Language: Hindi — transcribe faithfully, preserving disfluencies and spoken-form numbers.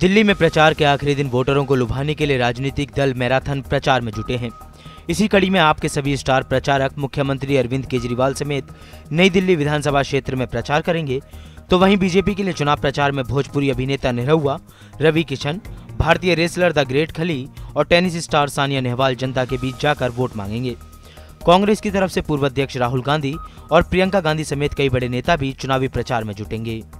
दिल्ली में प्रचार के आखिरी दिन वोटरों को लुभाने के लिए राजनीतिक दल मैराथन प्रचार में जुटे हैं। इसी कड़ी में आपके सभी स्टार प्रचारक मुख्यमंत्री अरविंद केजरीवाल समेत नई दिल्ली विधानसभा क्षेत्र में प्रचार करेंगे, तो वहीं बीजेपी के लिए चुनाव प्रचार में भोजपुरी अभिनेता निरहुआ, रवि किशन, भारतीय रेसलर द ग्रेट खली और टेनिस स्टार सानिया नेहवाल जनता के बीच जाकर वोट मांगेंगे। कांग्रेस की तरफ से पूर्व अध्यक्ष राहुल गांधी और प्रियंका गांधी समेत कई बड़े नेता भी चुनावी प्रचार में जुटेंगे।